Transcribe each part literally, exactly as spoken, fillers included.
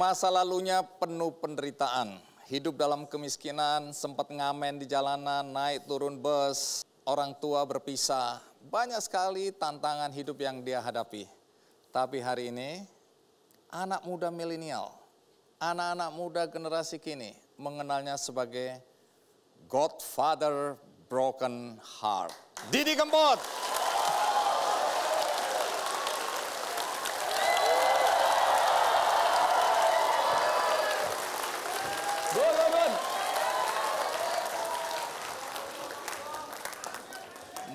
Masa lalunya penuh penderitaan. Hidup dalam kemiskinan, sempat ngamen di jalanan, naik turun bus, orang tua berpisah. Banyak sekali tantangan hidup yang dia hadapi. Tapi hari ini, anak muda milenial, anak-anak muda generasi kini mengenalnya sebagai Godfather Broken Heart. Didi Kempot!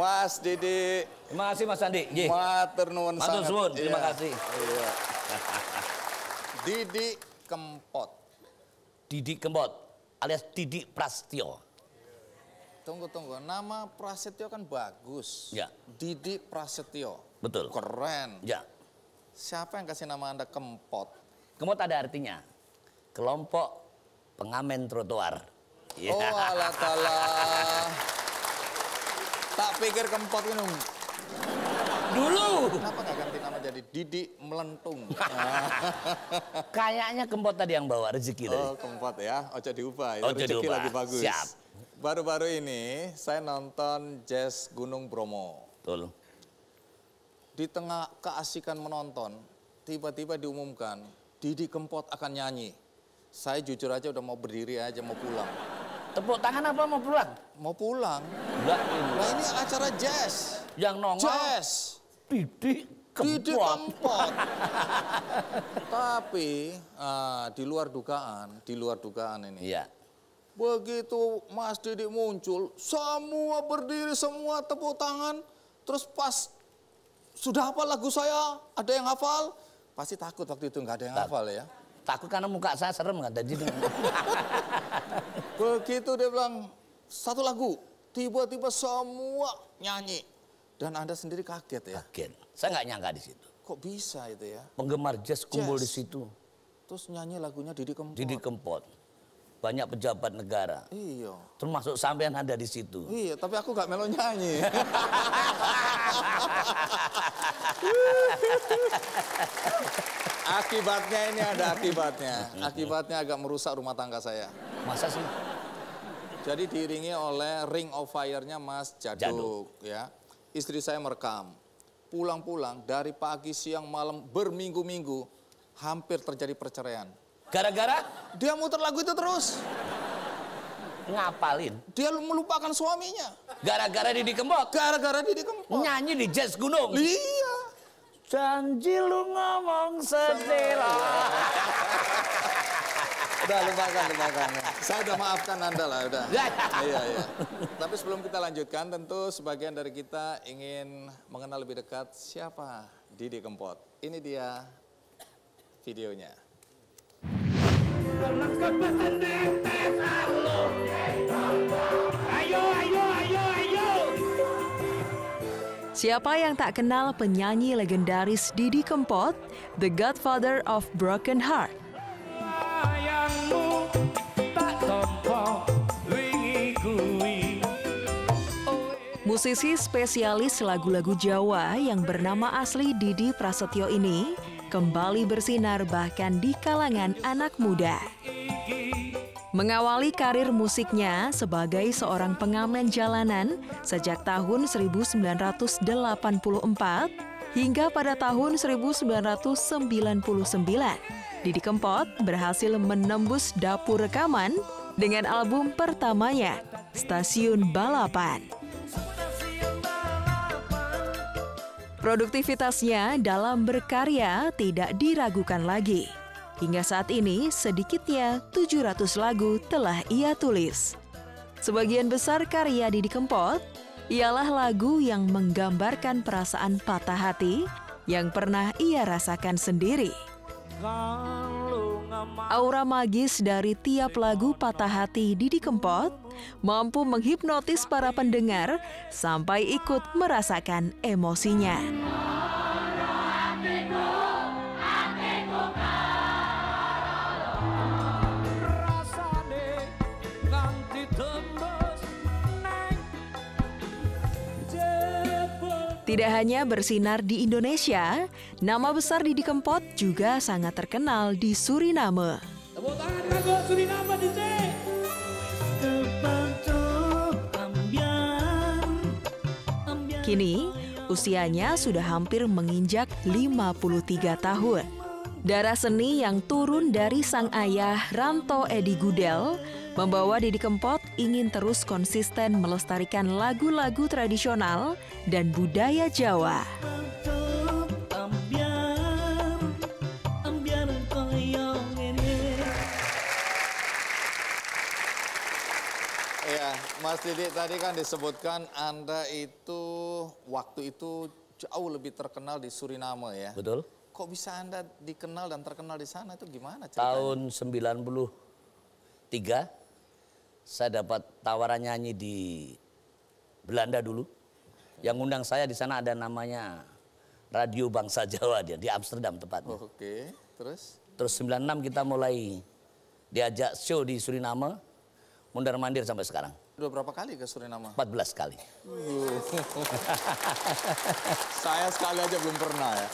Mas Didi. Terima kasih Mas Andi. Matur nuwun sangat. Matur nuwun. Terima kasih. Iya. Didi Kempot. Didi Kempot alias Didi Prasetyo. Tunggu tunggu, nama Prasetyo kan bagus. Ya. Didi Prasetyo. Betul. Keren. Ya. Siapa yang kasih nama Anda Kempot? Kempot ada artinya. Kelompok pengamen trotoar. Yeah. Oh alah kalah. Tak pikir Kempot ini. Dulu. Kenapa gak ganti nama jadi Didi Melentung? Kayaknya Kempot tadi yang bawa rezeki tadi. Oh Kempot ya, ojo diubah. Ya. Ojo rezeki diubah. Lagi bagus. Siap. Baru-baru ini saya nonton Jazz Gunung Bromo. Betul. Di tengah keasikan menonton, tiba-tiba diumumkan Didi Kempot akan nyanyi. Saya jujur aja udah mau berdiri aja, mau pulang. Tepuk tangan apa mau pulang? Mau pulang. Enggak, nah, ini acara jazz. Yang nongol. Jazz. Didi Kempot. Didi Kempot. Tapi uh, di luar dugaan, di luar dugaan ini. Iya. Begitu Mas Didi muncul, semua berdiri, semua tepuk tangan. Terus pas sudah hafal lagu saya, ada yang hafal. Pasti takut waktu itu nggak ada yang tak. hafal ya. Takut karena muka saya serem nggak ada Didi. Begitu dia bilang satu lagu, tiba-tiba semua nyanyi dan Anda sendiri kaget ya. Kaget, saya nggak nyangka di situ. Kok bisa itu ya? Penggemar jazz kumpul jazz. Di situ. Terus nyanyi lagunya Didi Kempot. Didi Kempot, banyak pejabat negara. Iya. Termasuk sampean Anda di situ. Iya, tapi aku nggak melo nyanyi. Akibatnya ini ada akibatnya. Akibatnya agak merusak rumah tangga saya. Masa sih? Jadi diiringi oleh Ring of Fire-nya Mas Jaduk, Jaduk. Ya. Istri saya merekam. Pulang-pulang dari pagi, siang, malam, berminggu-minggu hampir terjadi perceraian. Gara-gara? Dia muter lagu itu terus. Ngapalin? Dia melupakan suaminya. Gara-gara Didi Kempot? Gara-gara Didi Kempot. Nyanyi di Jazz Gunung? Iya. Janji lu ngomong sendiri. Udah lupakan, lupakan. Saya udah maafkan Anda lah, udah. Iya, iya. Tapi sebelum kita lanjutkan, tentu sebagian dari kita ingin mengenal lebih dekat siapa Didi Kempot. Ini dia videonya. Ayo, ayo, ayo, ayo. Siapa yang tak kenal penyanyi legendaris Didi Kempot, The Godfather of Broken Heart. Musisi spesialis lagu-lagu Jawa yang bernama asli Didi Prasetyo ini kembali bersinar bahkan di kalangan anak muda. Mengawali karir musiknya sebagai seorang pengamen jalanan sejak tahun seribu sembilan ratus delapan puluh empat hingga pada tahun seribu sembilan ratus sembilan puluh sembilan, Didi Kempot berhasil menembus dapur rekaman dengan album pertamanya, Stasiun Balapan. Produktivitasnya dalam berkarya tidak diragukan lagi. Hingga saat ini, sedikitnya tujuh ratus lagu telah ia tulis. Sebagian besar karya Didi Kempot ialah lagu yang menggambarkan perasaan patah hati yang pernah ia rasakan sendiri. Aura magis dari tiap lagu patah hati Didi Kempot mampu menghipnotis para pendengar sampai ikut merasakan emosinya. Tidak hanya bersinar di Indonesia, nama besar Didi Kempot juga sangat terkenal di Suriname. Tepuk tangan lagu Suriname di sini. Kini, usianya sudah hampir menginjak lima puluh tiga tahun. Darah seni yang turun dari sang ayah Ranto Edi Gudel membawa Didi Kempot ingin terus konsisten melestarikan lagu-lagu tradisional dan budaya Jawa. Ya, Mas Didi, tadi kan disebutkan Anda itu waktu itu jauh lebih terkenal di Suriname ya. Betul. Kok bisa Anda dikenal dan terkenal di sana, itu gimana ceritanya? Tahun sembilan puluh tiga. Saya dapat tawaran nyanyi di Belanda dulu. Yang ngundang saya di sana ada namanya Radio Bangsa Jawa, dia di Amsterdam tepatnya. Oh, Oke, okay. terus? Terus sembilan puluh enam kita mulai diajak show di Suriname, mondar-mandir sampai sekarang. Udah berapa kali ke Suriname? empat belas kali. Uh. Saya sekali aja belum pernah ya.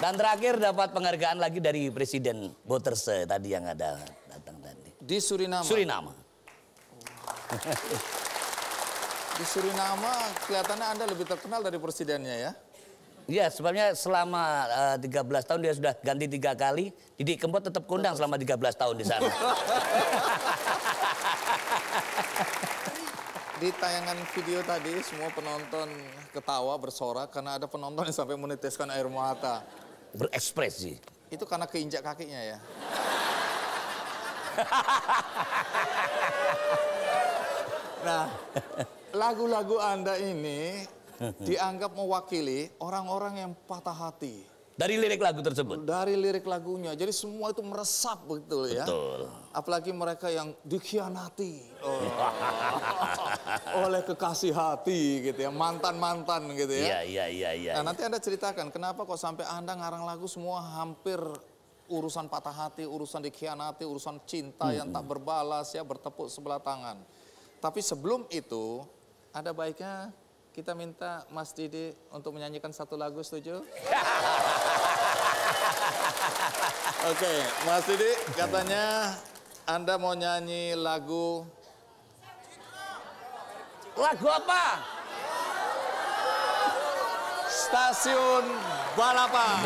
Dan terakhir dapat penghargaan lagi dari Presiden Bouterse tadi yang ada datang tadi. Di Suriname? Suriname. Di Suriname kelihatannya Anda lebih terkenal dari presidennya ya? Iya, sebabnya selama uh, tiga belas tahun dia sudah ganti tiga kali. Didi Kempot tetap kondang selama tiga belas tahun di sana. Di tayangan video tadi semua penonton ketawa bersorak karena ada penonton yang sampai meneteskan air mata. Berekspresi. Itu karena keinjak kakinya ya? Nah, lagu-lagu Anda ini dianggap mewakili orang-orang yang patah hati. Dari lirik lagu tersebut? Dari lirik lagunya. Jadi semua itu meresap betul ya. Betul. Apalagi mereka yang dikhianati oh, oleh kekasih hati gitu ya. Mantan-mantan gitu ya. Iya, iya, iya. Nah, nanti Anda ceritakan kenapa kok sampai Anda ngarang lagu semua hampir urusan patah hati, urusan dikhianati, urusan cinta hmm. yang tak berbalas ya, bertepuk sebelah tangan. Tapi sebelum itu, ada baiknya kita minta Mas Didi untuk menyanyikan satu lagu, setuju? Oke, Mas Didi katanya Anda mau nyanyi lagu... Lagu apa? Stasiun Balapan.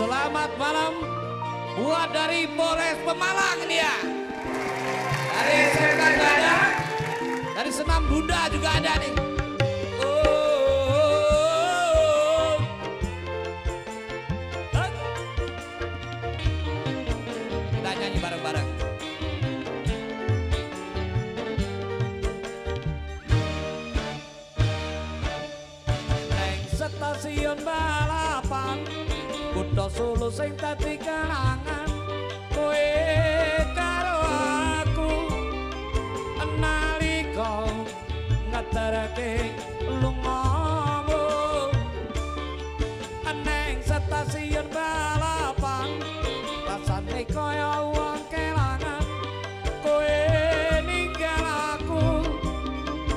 Selamat malam. Buat dari Polres Pemalang dia. Dari S M K juga ada. Dari Senam Bunda juga ada nih. Oh, oh, oh. Eh. Kita nyanyi bareng-bareng. Neng Stasiun Balapan, kutha Solo sing dadi kenangan kowe karo aku nalika ngeterake lungamu nang Stasiun Balapan rasane koyo wong kelangan kowe ninggal aku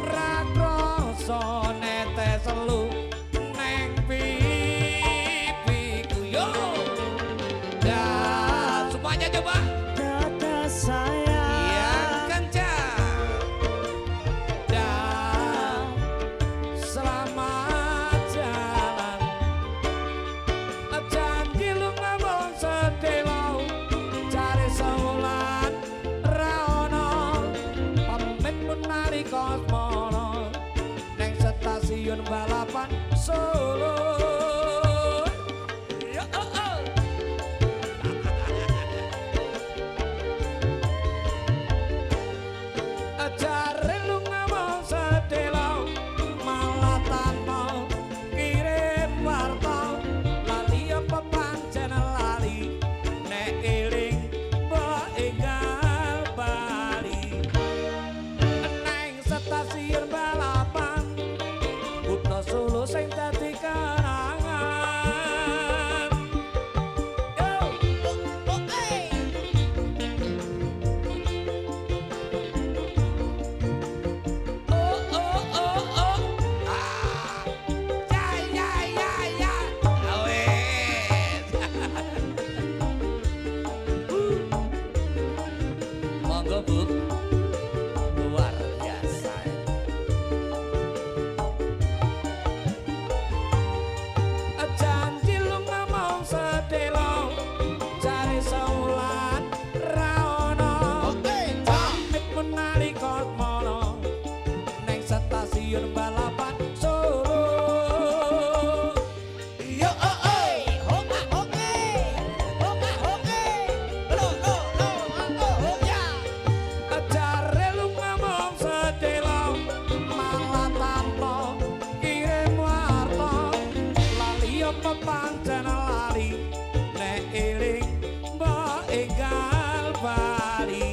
ra krasa netes lu nang piye. Solo gobuk luar biasa. Janji lu ngomong sedelo, cari saulan raono. Pamit pun nalikot mono, neng stasiun balapan Solo. Yo oh oh, hoka hoke, hoka hoke, lo lo lo anggo hoya. Cari lu ngomong sedelo, malah tanpa kirim warto. Lali apa pancen lali, nek iling mbok enggal bali.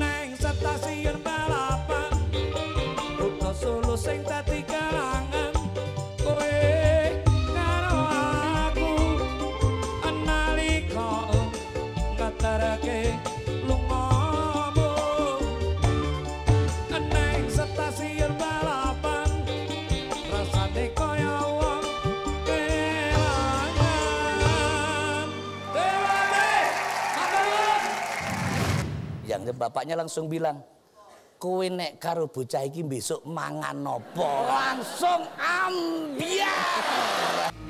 Neng stasiun balapan, uga Solo sing dadi kalangan. Kowe karo aku, nalika ngeterake lungamu. Neng stasiun balapan, rasane kaya wong kelangan. Dewake, matur. Yang bapaknya langsung bilang, kowe nek karo bocah iki besok mangan nopo, langsung ambyar.